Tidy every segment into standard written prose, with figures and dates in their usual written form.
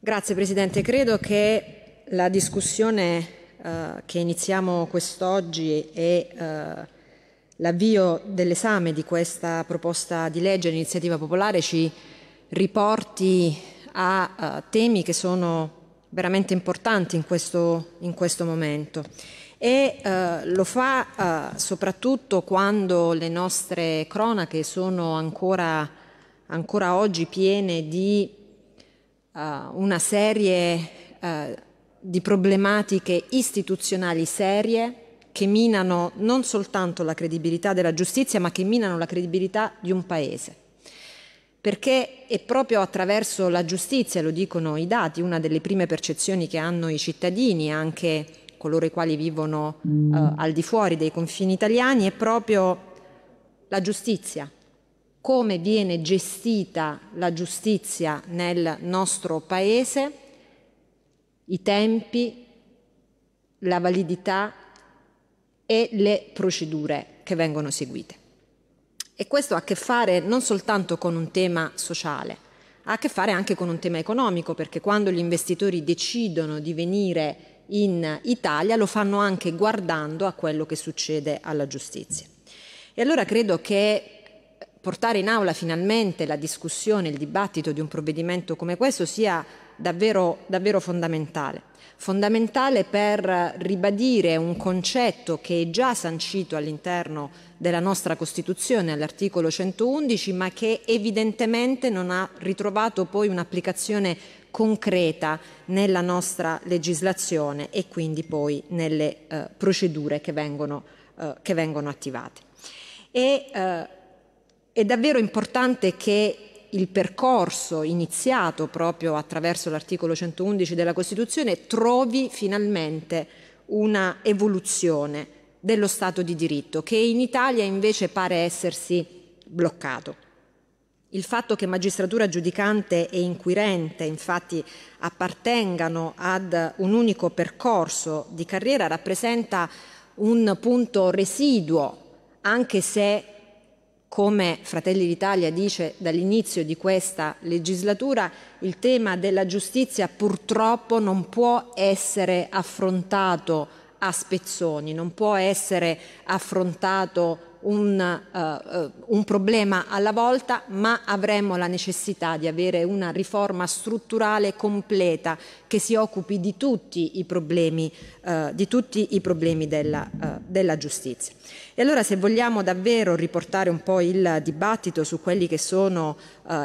Grazie Presidente, credo che la discussione che iniziamo quest'oggi e l'avvio dell'esame di questa proposta di legge d'iniziativa popolare ci riporti a temi che sono veramente importanti in questo momento e lo fa soprattutto quando le nostre cronache sono ancora oggi piene di una serie di problematiche istituzionali serie che minano non soltanto la credibilità della giustizia, ma che minano la credibilità di un paese. Perché è proprio attraverso la giustizia, lo dicono i dati, una delle prime percezioni che hanno i cittadini, anche coloro i quali vivono al di fuori dei confini italiani, è proprio la giustizia. Come viene gestita la giustizia nel nostro Paese, i tempi, la validità e le procedure che vengono seguite. E questo ha a che fare non soltanto con un tema sociale, ha a che fare anche con un tema economico, perché quando gli investitori decidono di venire in Italia lo fanno anche guardando a quello che succede alla giustizia. E allora credo che portare in aula finalmente la discussione, il dibattito di un provvedimento come questo sia davvero fondamentale. Fondamentale per ribadire un concetto che è già sancito all'interno della nostra Costituzione, all'articolo 111, ma che evidentemente non ha ritrovato poi un'applicazione concreta nella nostra legislazione e quindi poi nelle procedure che vengono attivate. È davvero importante che il percorso iniziato proprio attraverso l'articolo 111 della Costituzione trovi finalmente una evoluzione dello Stato di diritto, che in Italia invece pare essersi bloccato. Il fatto che magistratura giudicante e inquirente, infatti, appartengano ad un unico percorso di carriera rappresenta un punto residuo, anche se, come Fratelli d'Italia dice dall'inizio di questa legislatura, il tema della giustizia purtroppo non può essere affrontato a spezzoni, non può essere affrontato un problema alla volta, ma avremmo la necessità di avere una riforma strutturale completa che si occupi di tutti i problemi, della giustizia. E allora, se vogliamo davvero riportare un po' il dibattito su quelli che sono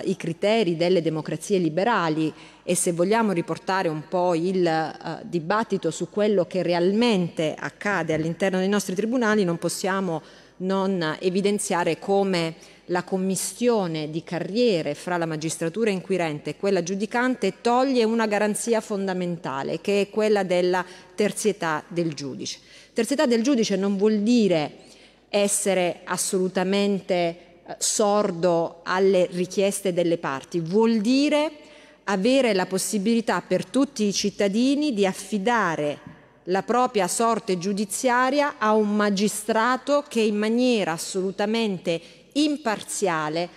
i criteri delle democrazie liberali e se vogliamo riportare un po' il dibattito su quello che realmente accade all'interno dei nostri tribunali, non possiamo non evidenziare come la commistione di carriere fra la magistratura inquirente e quella giudicante toglie una garanzia fondamentale, che è quella della terzietà del giudice. Terzietà del giudice non vuol dire essere assolutamente sordo alle richieste delle parti, vuol dire avere la possibilità per tutti i cittadini di affidare la propria sorte giudiziaria a un magistrato che in maniera assolutamente imparziale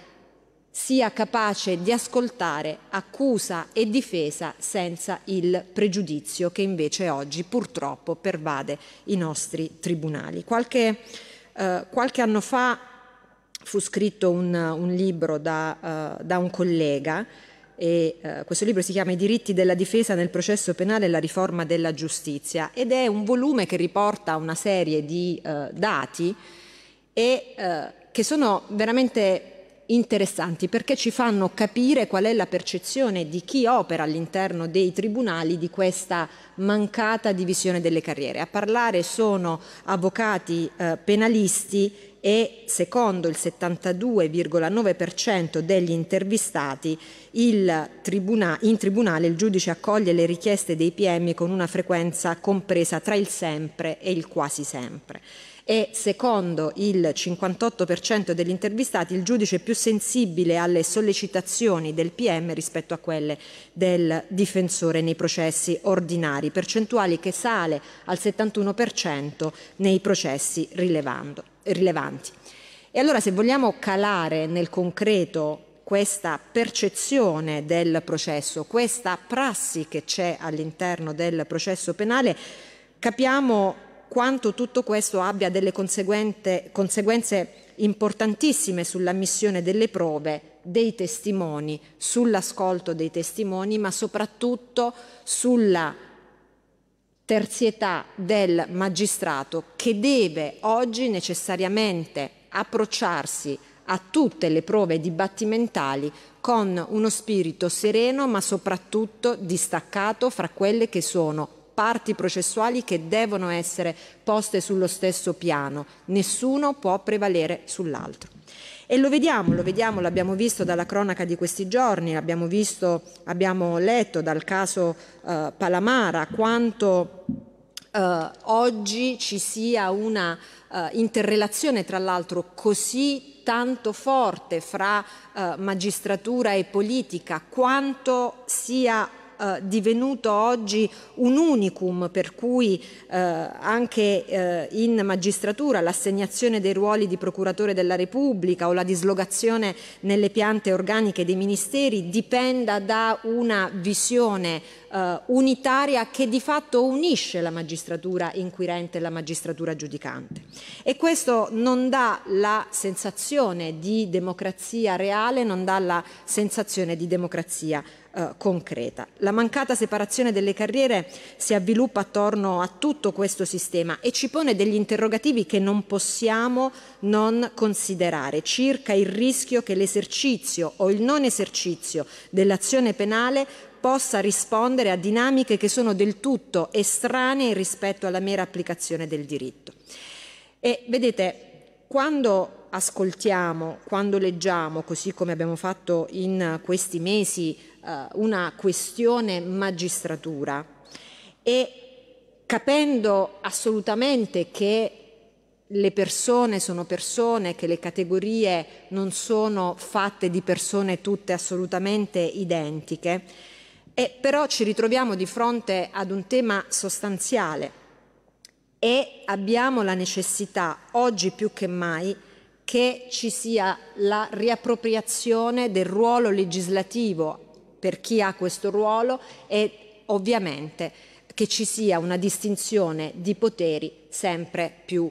sia capace di ascoltare accusa e difesa senza il pregiudizio che invece oggi purtroppo pervade i nostri tribunali. Qualche anno fa fu scritto un libro da un collega, e questo libro si chiama I diritti della difesa nel processo penale e la riforma della giustizia, ed è un volume che riporta una serie di dati e che sono veramente interessanti, perché ci fanno capire qual è la percezione di chi opera all'interno dei tribunali di questa mancata divisione delle carriere. A parlare sono avvocati penalisti e, secondo il 72,9% degli intervistati, in tribunale il giudice accoglie le richieste dei PM con una frequenza compresa tra il sempre e il quasi sempre. E secondo il 58% degli intervistati il giudice è più sensibile alle sollecitazioni del PM rispetto a quelle del difensore nei processi ordinari, percentuali che sale al 71% nei processi rilevanti. E allora, se vogliamo calare nel concreto questa percezione del processo, questa prassi che c'è all'interno del processo penale, capiamo quanto tutto questo abbia delle conseguenze importantissime sull'ammissione delle prove, dei testimoni, sull'ascolto dei testimoni, ma soprattutto sulla terzietà del magistrato, che deve oggi necessariamente approcciarsi a tutte le prove dibattimentali con uno spirito sereno, ma soprattutto distaccato fra quelle che sono parti processuali che devono essere poste sullo stesso piano. Nessuno può prevalere sull'altro. E lo vediamo, l'abbiamo visto dalla cronaca di questi giorni, abbiamo letto dal caso Palamara, quanto oggi ci sia una interrelazione, tra l'altro così tanto forte, fra magistratura e politica, quanto sia divenuto oggi un unicum, per cui anche in magistratura l'assegnazione dei ruoli di procuratore della Repubblica o la dislocazione nelle piante organiche dei ministeri dipenda da una visione unitaria che di fatto unisce la magistratura inquirente e la magistratura giudicante. E questo non dà la sensazione di democrazia reale, non dà la sensazione di democrazia concreta. La mancata separazione delle carriere si avviluppa attorno a tutto questo sistema e ci pone degli interrogativi che non possiamo non considerare circa il rischio che l'esercizio o il non esercizio dell'azione penale possa rispondere a dinamiche che sono del tutto estranee rispetto alla mera applicazione del diritto. E vedete, quando ascoltiamo, quando leggiamo, così come abbiamo fatto in questi mesi, una questione magistratura, e capendo assolutamente che le persone sono persone, che le categorie non sono fatte di persone tutte assolutamente identiche, e però ci ritroviamo di fronte ad un tema sostanziale e abbiamo la necessità oggi più che mai che ci sia la riappropriazione del ruolo legislativo per chi ha questo ruolo e ovviamente che ci sia una distinzione di poteri sempre più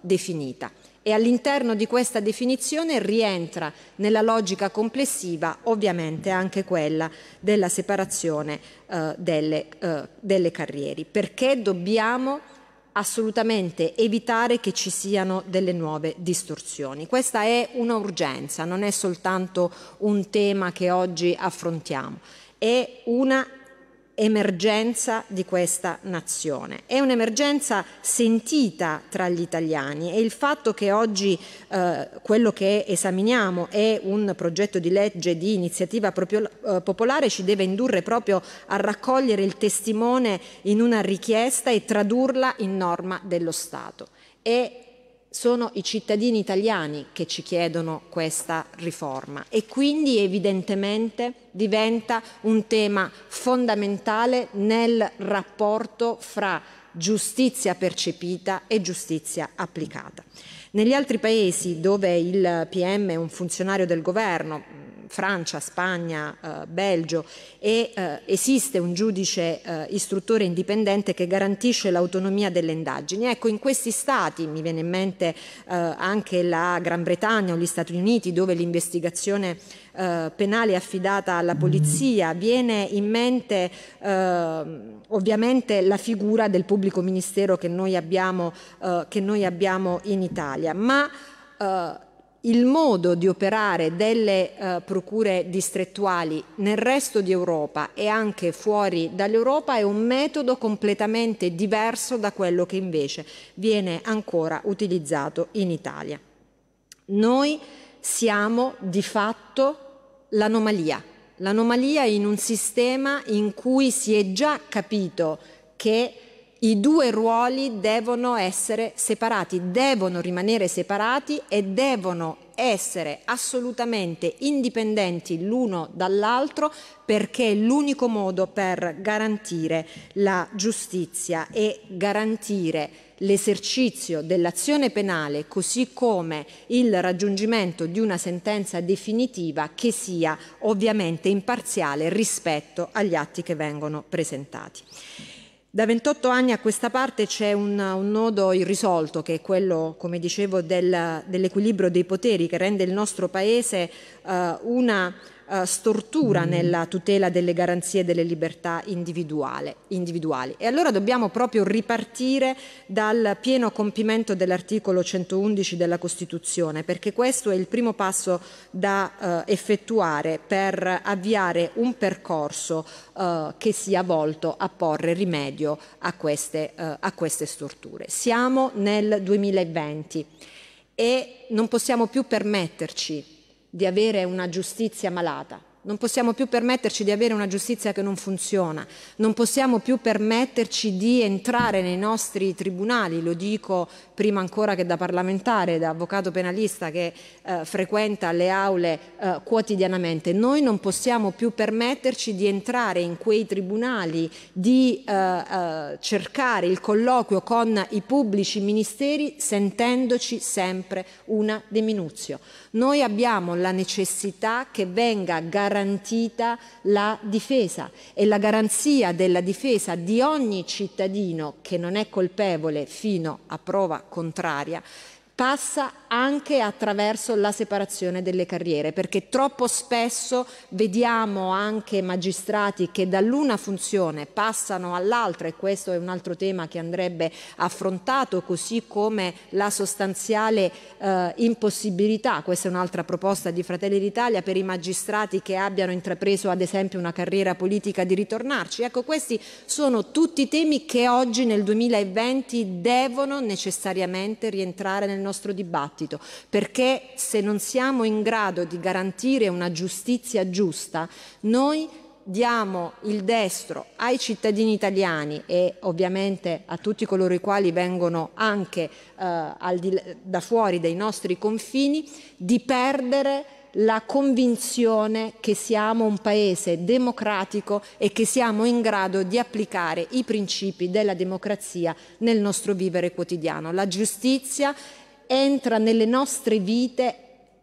definita. E all'interno di questa definizione rientra nella logica complessiva ovviamente anche quella della separazione delle carriere, perché dobbiamo assolutamente evitare che ci siano delle nuove distorsioni. Questa è un'urgenza, non è soltanto un tema che oggi affrontiamo, è una emergenza di questa nazione, è un'emergenza sentita tra gli italiani, e il fatto che oggi quello che esaminiamo è un progetto di legge di iniziativa popolare ci deve indurre proprio a raccogliere il testimone in una richiesta e tradurla in norma dello Stato. E sono i cittadini italiani che ci chiedono questa riforma e quindi evidentemente diventa un tema fondamentale nel rapporto fra giustizia percepita e giustizia applicata. Negli altri paesi dove il PM è un funzionario del governo, Francia, Spagna, Belgio, e esiste un giudice istruttore indipendente che garantisce l'autonomia delle indagini. Ecco, in questi stati, mi viene in mente anche la Gran Bretagna o gli Stati Uniti, dove l'investigazione penale affidata alla polizia, viene in mente ovviamente la figura del pubblico ministero che noi abbiamo in Italia, ma il modo di operare delle procure distrettuali nel resto di Europa e anche fuori dall'Europa è un metodo completamente diverso da quello che invece viene ancora utilizzato in Italia. Noi siamo di fatto l'anomalia in un sistema in cui si è già capito che i due ruoli devono essere separati, devono rimanere separati e devono essere assolutamente indipendenti l'uno dall'altro, perché è l'unico modo per garantire la giustizia e garantire l'esercizio dell'azione penale, così come il raggiungimento di una sentenza definitiva che sia ovviamente imparziale rispetto agli atti che vengono presentati. Da 28 anni a questa parte c'è un nodo irrisolto, che è quello, come dicevo, dell'equilibrio dei poteri, che rende il nostro Paese una stortura nella tutela delle garanzie e delle libertà individuali. E allora dobbiamo proprio ripartire dal pieno compimento dell'articolo 111 della Costituzione, perché questo è il primo passo da effettuare per avviare un percorso che sia volto a porre rimedio a queste storture. Siamo nel 2020 e non possiamo più permetterci di avere una giustizia malata, non possiamo più permetterci di avere una giustizia che non funziona, non possiamo più permetterci di entrare nei nostri tribunali, lo dico prima ancora che da parlamentare, da avvocato penalista che frequenta le aule quotidianamente. Noi non possiamo più permetterci di entrare in quei tribunali, di cercare il colloquio con i pubblici ministeri sentendoci sempre una deminuzio. Noi abbiamo la necessità che venga garantita la difesa, e la garanzia della difesa di ogni cittadino che non è colpevole fino a prova contraria passa anche attraverso la separazione delle carriere, perché troppo spesso vediamo anche magistrati che dall'una funzione passano all'altra, e questo è un altro tema che andrebbe affrontato, così come la sostanziale impossibilità, questa è un'altra proposta di Fratelli d'Italia, per i magistrati che abbiano intrapreso ad esempio una carriera politica di ritornarci. Ecco, questi sono tutti temi che oggi nel 2020 devono necessariamente rientrare nel nostro dibattito, perché se non siamo in grado di garantire una giustizia giusta, noi diamo il destro ai cittadini italiani e ovviamente a tutti coloro i quali vengono anche da fuori dei nostri confini, di perdere la convinzione che siamo un paese democratico e che siamo in grado di applicare i principi della democrazia nel nostro vivere quotidiano. La giustizia entra nelle nostre vite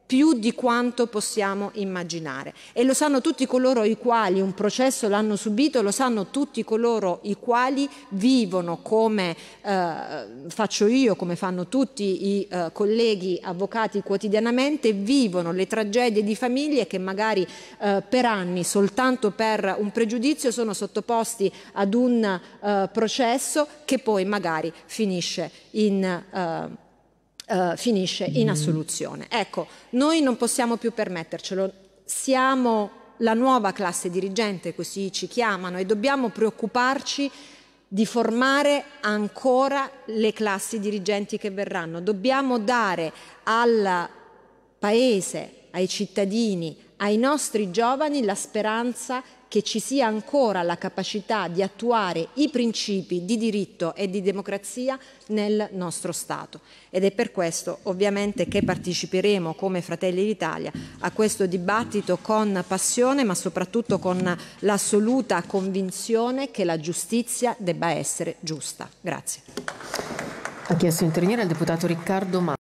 più di quanto possiamo immaginare, e lo sanno tutti coloro i quali un processo l'hanno subito, lo sanno tutti coloro i quali vivono, come faccio io, come fanno tutti i colleghi avvocati quotidianamente, vivono le tragedie di famiglie che magari per anni, soltanto per un pregiudizio, sono sottoposti ad un processo che poi magari finisce in assoluzione. Ecco, noi non possiamo più permettercelo, siamo la nuova classe dirigente, così ci chiamano, e dobbiamo preoccuparci di formare ancora le classi dirigenti che verranno. Dobbiamo dare al Paese, ai cittadini, ai nostri giovani la speranza che ci sia ancora la capacità di attuare i principi di diritto e di democrazia nel nostro Stato. Ed è per questo ovviamente che parteciperemo come Fratelli d'Italia a questo dibattito con passione, ma soprattutto con l'assoluta convinzione che la giustizia debba essere giusta. Grazie. Ha chiesto di intervenire il deputato Riccardo Masi.